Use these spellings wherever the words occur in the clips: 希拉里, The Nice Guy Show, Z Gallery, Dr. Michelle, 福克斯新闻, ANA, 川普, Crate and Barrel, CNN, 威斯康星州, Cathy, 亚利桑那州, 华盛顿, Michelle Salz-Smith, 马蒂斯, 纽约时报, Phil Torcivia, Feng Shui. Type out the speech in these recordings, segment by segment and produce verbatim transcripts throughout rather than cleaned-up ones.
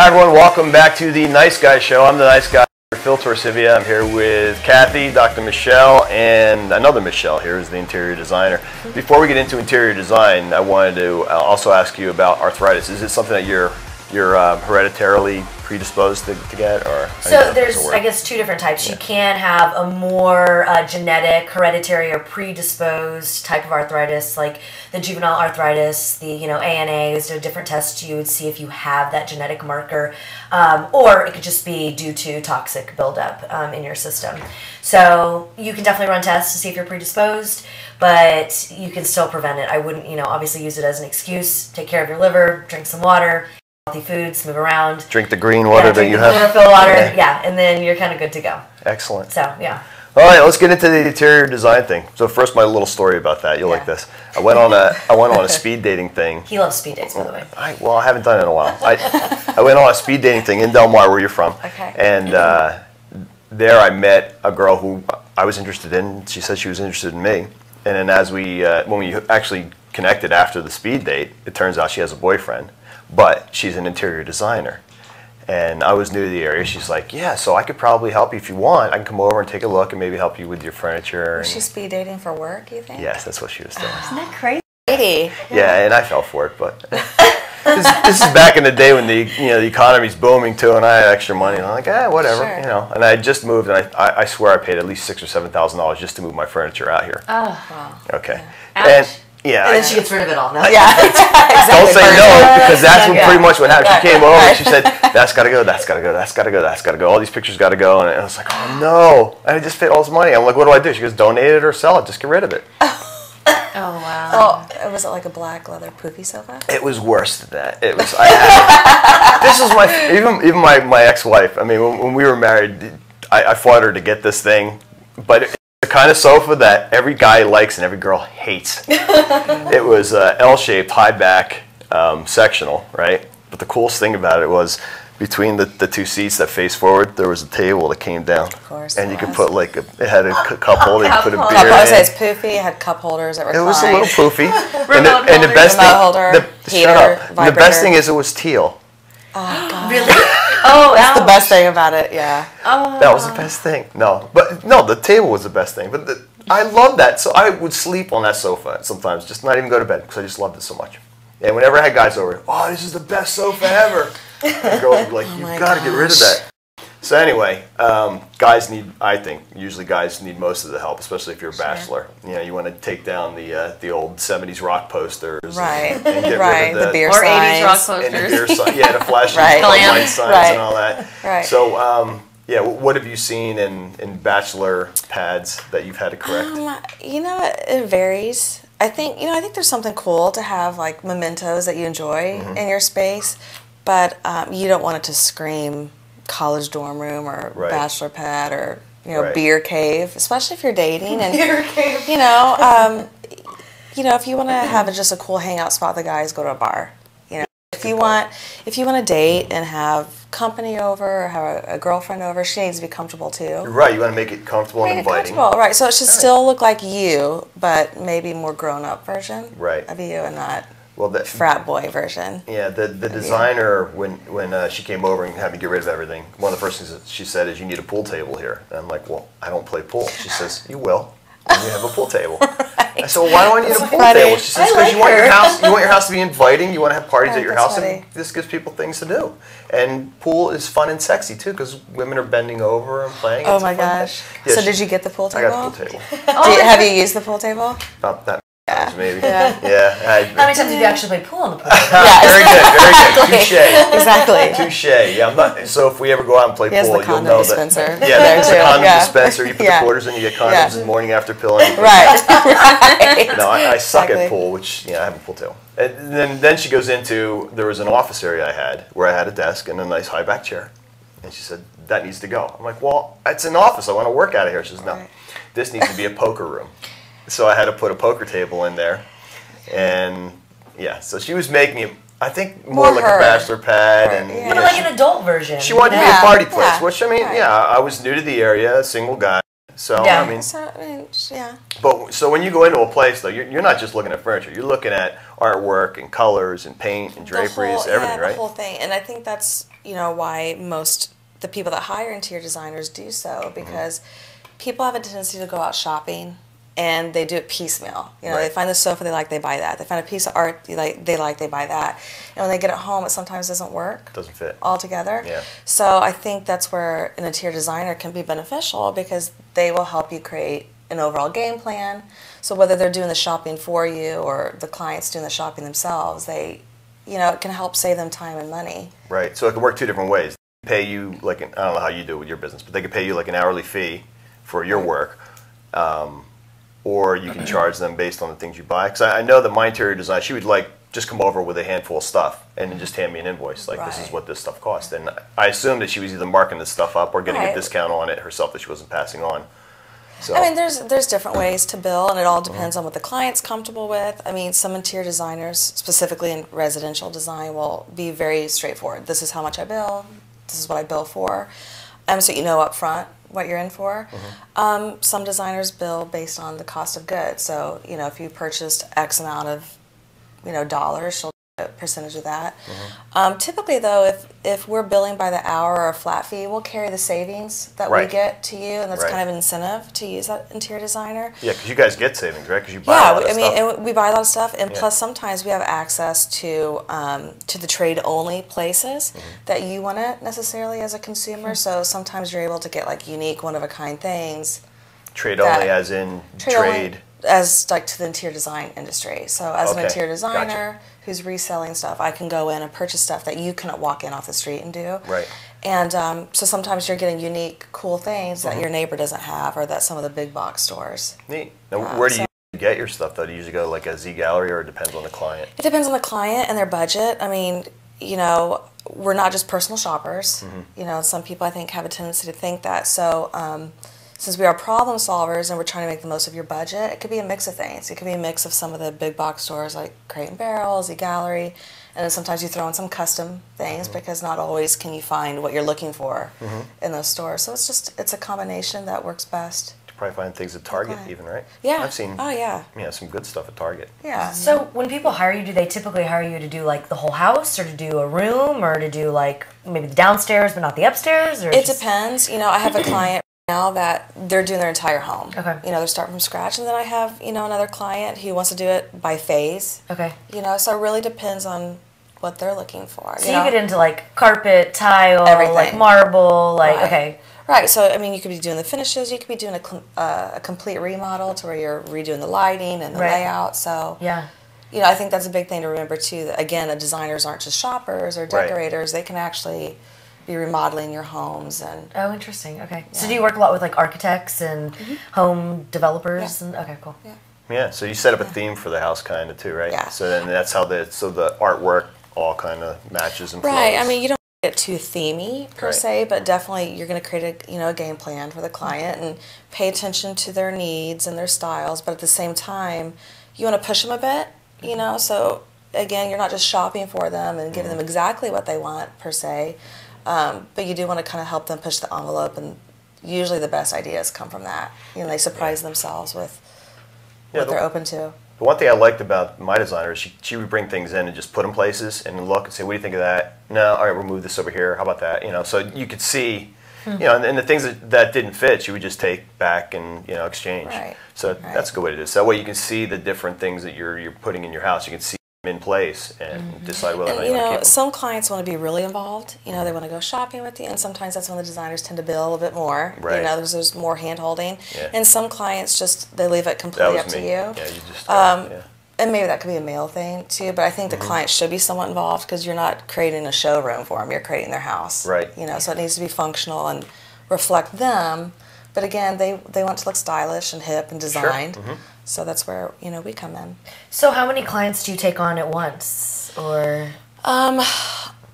Hi everyone, welcome back to the Nice Guy Show. I'm the Nice Guy, Phil Torcivia. I'm here with Cathy, Doctor Michelle, and another Michelle here is the interior designer. Before we get into interior design, I wanted to also ask you about arthritis. Is it something that you're you're uh, hereditarily predisposed to, to get? Or So there's, I guess, two different types. Yeah. You can have a more uh, genetic, hereditary, or predisposed type of arthritis, like the juvenile arthritis, the you know A N A, is a different test you would see if you have that genetic marker. Um, or it could just be due to toxic buildup um, in your system. So you can definitely run tests to see if you're predisposed, but you can still prevent it. I wouldn't, you know, obviously use it as an excuse. Take care of your liver, drink some water, healthy foods, move around. Drink the green water yeah, that you have. Drink the chlorophyll water, okay. yeah, and then you're kind of good to go. Excellent. So, yeah. All right, let's get into the interior design thing. So first, my little story about that. You'll yeah. like this. I went on a I went on a speed dating thing. He loves speed dates, by the way. I, well, I haven't done it in a while. I I went on a speed dating thing in Del Mar, where you're from. Okay. And uh, there I met a girl who I was interested in. She said she was interested in me. And then as we uh, when we actually connected after the speed date, it turns out she has a boyfriend. But she's an interior designer, and I was new to the area. She's like, yeah, so I could probably help you if you want. I can come over and take a look and maybe help you with your furniture. Was she speed dating for work, you think? Yes, that's what she was doing. Isn't that crazy? Yeah, and I fell for it, but this, this is back in the day when the you know the economy's booming too, and I had extra money, and I'm like, eh, whatever, sure. you know. And I had just moved, and I, I, I swear I paid at least six or seven thousand dollars just to move my furniture out here. Oh, wow. Okay, yeah. and. Yeah, and then I, she gets rid of it all. No? Yeah, exactly. Don't say no, because that's what pretty much what happened. She came over and she said, that's got to go, that's got to go, that's got to go, that's got to go. All these pictures got to go. And I was like, oh, no. And I just paid all this money. I'm like, what do I do? She goes, donate it or sell it. Just get rid of it. Oh, wow. Oh, was it like a black leather poofy sofa? It was worse than that. It was. I, I, this is my, even, even my, my ex-wife. I mean, when, when we were married, I, I fought her to get this thing. But it, the kind of sofa that every guy likes and every girl hates. It was uh, L-shaped, high-back, um, sectional, right? But the coolest thing about it was between the, the two seats that faced forward, there was a table that came down. Of course. And you could put like, a, it had a cup holder, you could put a beer in. I was going to say it's poofy, it had cup holders that were It was a little poofy. and the, and the best thing, holder, the, heater, shut up. And the best thing is it was teal. Oh, God. Really? Oh, that's ouch. The best thing about it, yeah. Oh. That was the best thing. No, but no, the table was the best thing. But the, I loved that. So I would sleep on that sofa sometimes, just not even go to bed because I just loved it so much. And whenever I had guys over, oh, this is the best sofa ever. And girls would be like, oh, you've got to get rid of that. So anyway, um, guys need, I think, usually guys need most of the help, especially if you're a bachelor. Sure. You know, you want to take down the uh, the old seventies rock posters. Right, and, and get right, rid of the, the beer or signs. eighties rock posters. And the beer sign, yeah, the flashing right. light signs right. and all that. Right. So, um, yeah, what have you seen in, in bachelor pads that you've had to correct? Um, you know, it, it varies. I think, you know, I think there's something cool to have, like, mementos that you enjoy mm-hmm. in your space, but um, you don't want it to scream college dorm room or right. bachelor pad or you know right. beer cave, especially if you're dating and beer cave. you know um you know if you want to have a, just a cool hangout spot, the guys go to a bar. You know if you want if you want to date and have company over or have a, a girlfriend over, she needs to be comfortable too. You're right, you want to make it comfortable make and inviting. It comfortable. Right, so it should right. still look like you, but maybe more grown-up version right. of you and not Well, the frat boy version. Yeah, the the designer when when uh, she came over and had me get rid of everything, one of the first things that she said is, "You need a pool table here." And I'm like, "Well, I don't play pool." She says, "You will. And you have a pool table." right. I said, "Well, why do I need that's a pool funny. table?" She says, "Because like you want her. your house you want your house to be inviting. You want to have parties yeah, at your house, funny. and this gives people things to do. And pool is fun and sexy too, because women are bending over and playing. Oh it's my gosh! Yeah, so she, did you get the pool table? I got the pool table. do you, have you used the pool table? Not that. Yeah. Maybe. Yeah. yeah. I, How many times did you actually play pool on the pool? yeah. Very good. Very good. Touche. Exactly. Touche. Yeah. I'm not, so if we ever go out and play he pool, you'll know dispenser. that. Yeah. There's a condom yeah. dispenser. You put yeah. the quarters in, you get condoms yeah. in the morning after pill. And right. right. No, I, I suck exactly. at pool, which you know, I have a pool table. And then then she goes into there was an office area I had where I had a desk and a nice high back chair, and she said that needs to go. I'm like, well, it's an office. I want to work out of here. She says, no, right. this needs to be a poker room. So I had to put a poker table in there, and yeah, so she was making it, I think, more, more like her. a bachelor pad. Right. and yeah. you know, like she, an adult version. She wanted yeah. to be a party place, yeah. which, I mean, right. yeah, I was new to the area, a single guy, so, yeah. I mean, so, I mean, yeah. But, so when you go into a place, though, you're, you're not just looking at furniture, you're looking at artwork and colors and paint and draperies, whole, everything, yeah, right? the whole thing, and I think that's, you know, why most the people that hire interior designers do so, because mm-hmm. people have a tendency to go out shopping and they do it piecemeal. You know, right. They find a sofa they like, they buy that. They find a piece of art they like, they like, they buy that. And when they get it home, it sometimes doesn't work. Doesn't fit. Altogether. Yeah. So I think that's where an interior designer can be beneficial, because they will help you create an overall game plan. So whether they're doing the shopping for you or the client's doing the shopping themselves, they, you know, it can help save them time and money. Right. So it can work two different ways. They pay you like an, I don't know how you do it with your business, but they could pay you like an hourly fee for your work, um, or you can charge them based on the things you buy. Because I, I know that my interior design, she would like just come over with a handful of stuff and then just hand me an invoice, like right. this is what this stuff cost. And I assumed that she was either marking this stuff up or getting right. a discount on it herself that she wasn't passing on. So. I mean, there's there's different ways to bill, and it all depends mm-hmm. on what the client's comfortable with. I mean, some interior designers, specifically in residential design, will be very straightforward. This is how much I bill. This is what I bill for. Um, so you know up front what you're in for. Mm-hmm. Um, some designers bill based on the cost of goods. So, you know, if you purchased X amount of, you know, dollars, she'll do a percentage of that. Mm-hmm. um, typically, though, if, if we're billing by the hour or a flat fee, we'll carry the savings that right. we get to you, and that's right. kind of an incentive to use that interior designer. Yeah, because you guys get savings, right? Because you buy yeah, a lot of I stuff. Yeah, I mean, we buy a lot of stuff, and yeah. plus sometimes we have access to um, to the trade-only places mm-hmm. that you want it necessarily as a consumer, mm-hmm. so sometimes you're able to get, like, unique, one-of-a-kind things. Trade-only as in trade? trade. As like to the interior design industry. So as okay. an interior designer gotcha. who's reselling stuff, I can go in and purchase stuff that you couldn't walk in off the street and do. Right. And um, so sometimes you're getting unique, cool things mm-hmm. that your neighbor doesn't have, or that some of the big box stores. Neat. Now, um, where do so you get your stuff though? Do you usually go to like a Z Gallery, or it depends on the client? It depends on the client and their budget. I mean, you know, we're not just personal shoppers. Mm-hmm. You know, some people I think have a tendency to think that. So. Um, Since we are problem solvers and we're trying to make the most of your budget, it could be a mix of things. It could be a mix of some of the big box stores like Crate and Barrel, Z Gallery, and then sometimes you throw in some custom things mm-hmm. because not always can you find what you're looking for mm-hmm. in those stores. So it's just, it's a combination that works best. You probably find things at Target okay. even, right? Yeah. I've seen oh, yeah. yeah, some good stuff at Target. Yeah. So when people hire you, do they typically hire you to do like the whole house, or to do a room, or to do like maybe the downstairs but not the upstairs? Or it just... depends. You know, I have a client now that they're doing their entire home. Okay. You know, they're starting from scratch. And then I have, you know, another client who wants to do it by phase. Okay. You know, so it really depends on what they're looking for. So you, you know? Get into like carpet, tile, everything. Like marble, like, right. okay. Right, so I mean, you could be doing the finishes, you could be doing a, uh, a complete remodel to where you're redoing the lighting and the right. layout, so. Yeah. You know, I think that's a big thing to remember too, that again, the designers aren't just shoppers or decorators, right. they can actually be remodeling your homes and oh, interesting. Okay, yeah. So do you work a lot with like architects and mm-hmm. home developers? Yeah. And okay, cool. Yeah. Yeah. So you set up a theme for the house, kind of too, right? Yeah. So then that's how the so the artwork all kind of matches and flows. Right. I mean, you don't get too themey per right. se, but definitely you're going to create a you know a game plan for the client and pay attention to their needs and their styles, but at the same time, you want to push them a bit, you know. So again, you're not just shopping for them and giving mm-hmm. them exactly what they want per se. Um, but you do want to kind of help them push the envelope, and usually the best ideas come from that. You know, they surprise yeah. themselves with yeah, what the, they're open to. The one thing I liked about my designer is she, she would bring things in and just put them places and look and say, what do you think of that? No, all right, we'll move this over here. How about that? You know, so you could see, mm-hmm. you know, and, and the things that, that didn't fit, she would just take back and, you know, exchange. Right. So right. that's a good way to do it. So that way you can see the different things that you're, you're putting in your house. You can see in place and mm-hmm. decide whether and, or not you, you know, want to keep them. Some clients want to be really involved. You know, they want to go shopping with you, and sometimes that's when the designers tend to bill a little bit more. Right. You know, there's, there's more hand-holding. Yeah. And some clients just, they leave it completely up me. to you. Yeah, you just, uh, um, yeah. And maybe that could be a male thing, too, but I think the mm-hmm. client should be somewhat involved, because you're not creating a showroom for them. You're creating their house. Right. You know, so it needs to be functional and reflect them. But again, they, they want to look stylish and hip and designed. Sure. Mm-hmm. So that's where, you know, we come in. So how many clients do you take on at once, or? Um,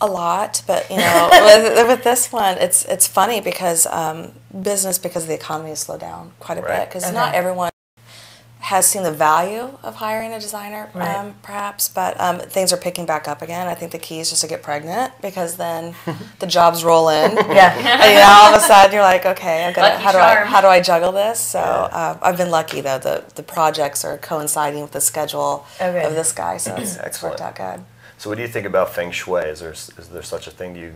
a lot, but you know, with, with this one, it's it's funny because um, business, because the economy has slowed down quite a right. bit, because okay. not everyone has seen the value of hiring a designer, right. um, perhaps, but um, things are picking back up again. I think the key is just to get pregnant, because then the jobs roll in. Yeah. And you know, all of a sudden you're like, okay, I'm gonna, how do I how do I juggle this? So uh, I've been lucky though. The the projects are coinciding with the schedule okay. of this guy, so it's, it's worked out good. So what do you think about Feng Shui? Is there is there such a thing? Do you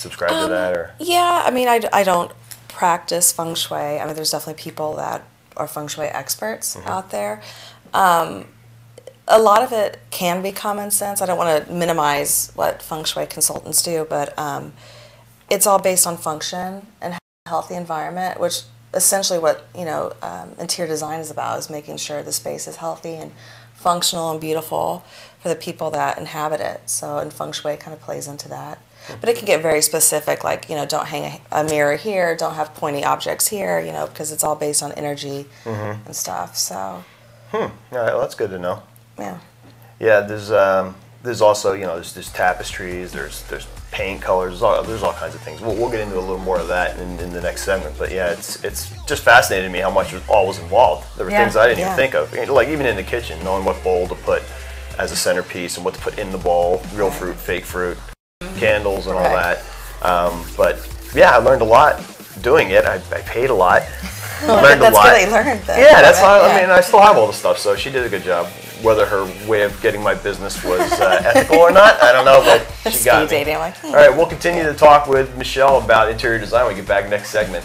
subscribe um, to that? Or yeah, I mean, I, I don't practice feng shui. I mean, there's definitely people that are feng shui experts mm-hmm. out there. Um, a lot of it can be common sense. I don't want to minimize what feng shui consultants do, but um, it's all based on function and healthy environment, which essentially what, you know, um, interior design is about, is making sure the space is healthy and functional and beautiful for the people that inhabit it. So, and feng shui kind of plays into that. But it can get very specific, like, you know, don't hang a, a mirror here, don't have pointy objects here, you know, because it's all based on energy mm-hmm. and stuff, so. Hmm, all right, well, that's good to know. Yeah. Yeah, there's, um, there's also, you know, there's, there's tapestries, there's, there's paint colors, there's all, there's all kinds of things. We'll, we'll get into a little more of that in, in the next segment, but yeah, it's, it's just fascinating to me how much all was involved. There were yeah. things I didn't yeah. even think of, like even in the kitchen, knowing what bowl to put as a centerpiece and what to put in the bowl, real right. fruit, fake fruit, candles and all right. that, um, but yeah, I learned a lot doing it. I, I paid a lot, learned that's a lot. That's really learned though. Yeah, that's why, yeah. I mean, I still have all the stuff, so she did a good job. Whether her way of getting my business was uh, ethical or not, I don't know, but she got me. Dating, like, hmm. All right, we'll continue to talk with Michelle about interior design when we get back next segment.